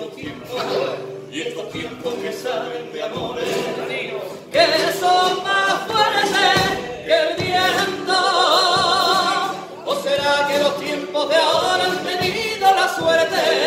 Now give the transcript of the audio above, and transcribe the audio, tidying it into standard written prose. estos tiempos, y estos tiempos que saben de amores, que son más fuertes que el viento. ¿O será que los tiempos de ahora han tenido la suerte